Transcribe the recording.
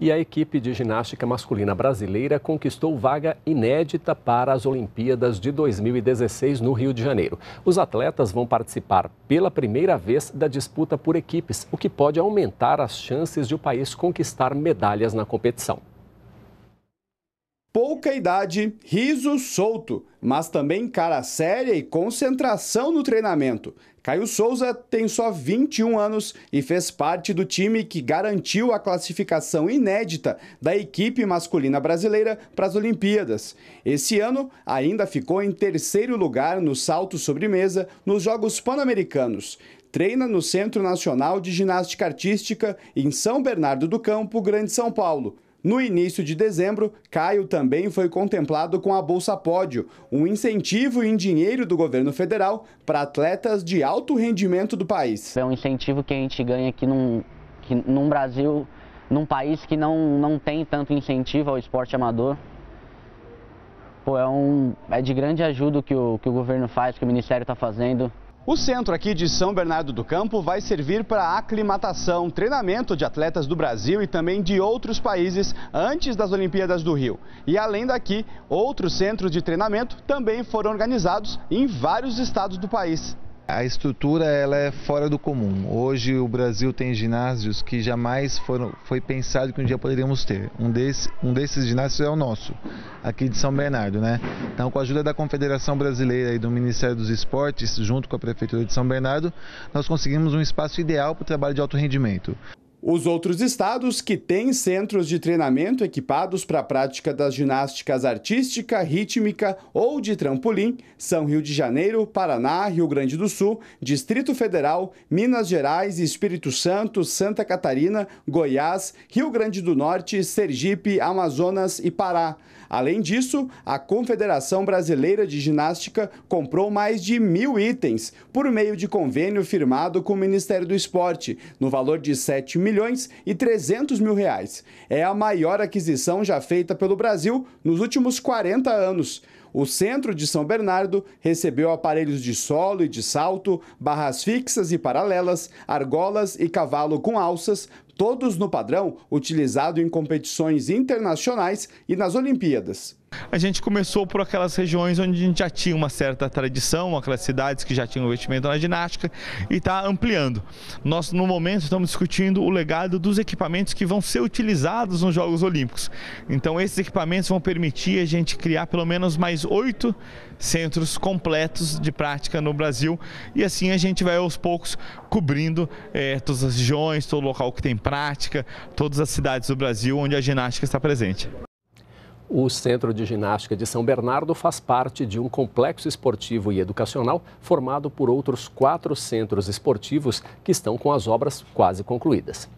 E a equipe de ginástica masculina brasileira conquistou vaga inédita para as Olimpíadas de 2016 no Rio de Janeiro. Os atletas vão participar pela primeira vez da disputa por equipes, o que pode aumentar as chances de o país conquistar medalhas na competição. Pouca idade, riso solto, mas também cara séria e concentração no treinamento. Caio Souza tem só 21 anos e fez parte do time que garantiu a classificação inédita da equipe masculina brasileira para as Olimpíadas. Esse ano, ainda ficou em terceiro lugar no salto sobre mesa nos Jogos Pan-Americanos. Treina no Centro Nacional de Ginástica Artística em São Bernardo do Campo, Grande São Paulo. No início de dezembro, Caio também foi contemplado com a Bolsa Pódio, um incentivo em dinheiro do governo federal para atletas de alto rendimento do país. É um incentivo que a gente ganha aqui num Brasil, num país que não tem tanto incentivo ao esporte amador. Pô, é de grande ajuda que o governo faz, que o Ministério está fazendo. O centro aqui de São Bernardo do Campo vai servir para aclimatação, treinamento de atletas do Brasil e também de outros países antes das Olimpíadas do Rio. E além daqui, outros centros de treinamento também foram organizados em vários estados do país. A estrutura ela é fora do comum. Hoje o Brasil tem ginásios que jamais foi pensado que um dia poderíamos ter. Um desses ginásios é o nosso, aqui de São Bernardo, né? Então, com a ajuda da Confederação Brasileira e do Ministério dos Esportes, junto com a Prefeitura de São Bernardo, nós conseguimos um espaço ideal para o trabalho de alto rendimento. Os outros estados que têm centros de treinamento equipados para a prática das ginásticas artística, rítmica ou de trampolim são Rio de Janeiro, Paraná, Rio Grande do Sul, Distrito Federal, Minas Gerais, Espírito Santo, Santa Catarina, Goiás, Rio Grande do Norte, Sergipe, Amazonas e Pará. Além disso, a Confederação Brasileira de Ginástica comprou mais de 1.000 itens por meio de convênio firmado com o Ministério do Esporte, no valor de 7.300.000 reais. É a maior aquisição já feita pelo Brasil nos últimos 40 anos. O centro de São Bernardo recebeu aparelhos de solo e de salto, barras fixas e paralelas, argolas e cavalo com alças, todos no padrão utilizado em competições internacionais e nas Olimpíadas. A gente começou por aquelas regiões onde a gente já tinha uma certa tradição, aquelas cidades que já tinham investimento na ginástica e está ampliando. Nós, no momento, estamos discutindo o legado dos equipamentos que vão ser utilizados nos Jogos Olímpicos. Então, esses equipamentos vão permitir a gente criar pelo menos mais 8 centros completos de prática no Brasil e assim a gente vai aos poucos cobrindo todas as regiões, todo local que tem prática, todas as cidades do Brasil onde a ginástica está presente. O Centro de Ginástica de São Bernardo faz parte de um complexo esportivo e educacional formado por outros 4 centros esportivos que estão com as obras quase concluídas.